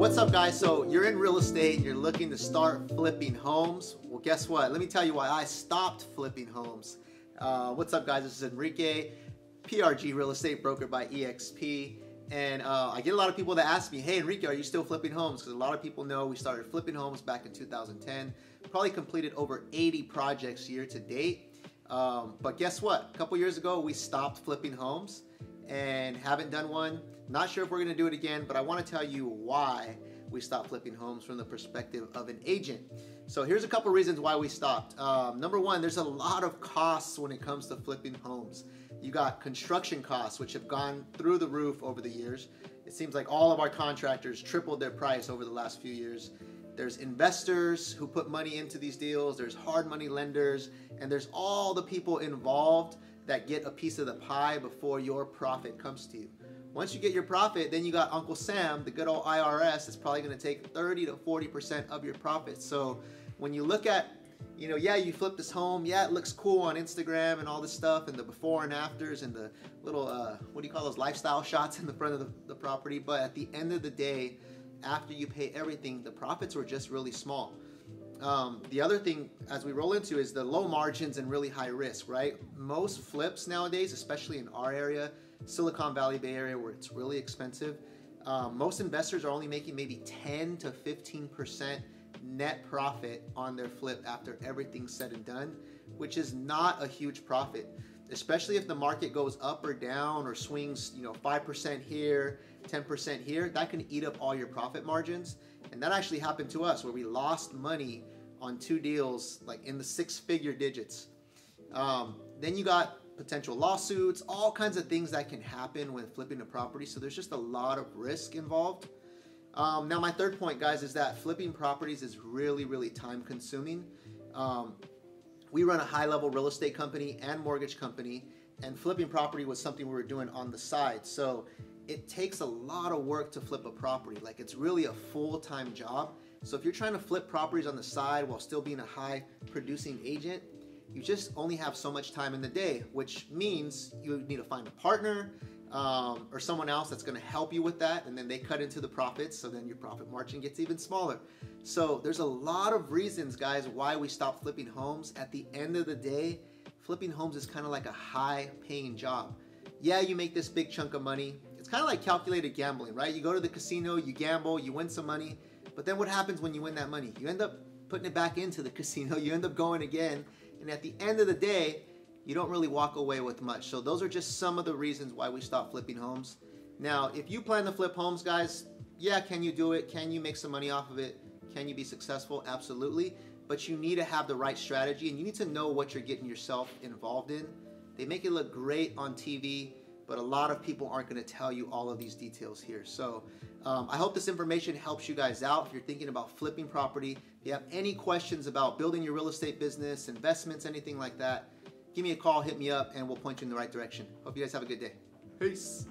What's up, guys? So you're in real estate, you're looking to start flipping homes. Well, guess what? Let me tell you why I stopped flipping homes. What's up, guys? This is Enrique, PRG real estate broker by EXP. And I get a lot of people that ask me, hey, Enrique, are you still flipping homes? Because a lot of people know we started flipping homes back in 2010. Probably completed over 80 projects year to date. But guess what? A couple years ago, we stopped flipping homes and haven't done one. Not sure if we're gonna do it again, but I wanna tell you why we stopped flipping homes from the perspective of an agent. So here's a couple reasons why we stopped. Number one, there's a lot of costs when it comes to flipping homes. You got construction costs, which have gone through the roof over the years. It seems like all of our contractors tripled their price over the last few years. There's investors who put money into these deals. There's hard money lenders, and there's all the people involved that get a piece of the pie before your profit comes to you. Once you get your profit, then you got Uncle Sam, the good old IRS, that's probably gonna take 30 to 40% of your profit. So when you look at, you know, yeah, you flip this home, yeah, it looks cool on Instagram and all this stuff and the before and afters and the little, what do you call those, lifestyle shots in the front of the property. But at the end of the day, after you pay everything, the profits were just really small. The other thing as we roll into is the low margins and really high risk, right? Most flips nowadays, especially in our area, Silicon Valley, Bay Area, where it's really expensive, most investors are only making maybe 10 to 15% net profit on their flip after everything's said and done, which is not a huge profit, especially if the market goes up or down or swings, you know, 5% here, 10% here. That can eat up all your profit margins. And that actually happened to us, where we lost money on two deals, like in the six-figure digits. Then you got potential lawsuits, all kinds of things that can happen when flipping a property. So there's just a lot of risk involved. Now my third point, guys, is that flipping properties is really, really time consuming. We run a high-level real estate company and mortgage company, and flipping property was something we were doing on the side. So it takes a lot of work to flip a property. Like, it's really a full-time job. So if you're trying to flip properties on the side while still being a high producing agent, you just only have so much time in the day, which means you need to find a partner or someone else that's gonna help you with that, and then they cut into the profits, so then your profit margin gets even smaller. So there's a lot of reasons, guys, why we stopped flipping homes. At the end of the day, flipping homes is kind of like a high-paying job. Yeah, you make this big chunk of money. It's kind of like calculated gambling, right? You go to the casino, you gamble, you win some money, but then what happens when you win that money? You end up putting it back into the casino, you end up going again, and at the end of the day, you don't really walk away with much. So those are just some of the reasons why we stopped flipping homes. Now, if you plan to flip homes, guys, yeah, can you do it? Can you make some money off of it? Can you be successful? Absolutely. But you need to have the right strategy, and you need to know what you're getting yourself involved in. They make it look great on TV, but a lot of people aren't gonna tell you all of these details here. So I hope this information helps you guys out. If you're thinking about flipping property, if you have any questions about building your real estate business, investments, anything like that, give me a call, hit me up, and we'll point you in the right direction. Hope you guys have a good day. Peace.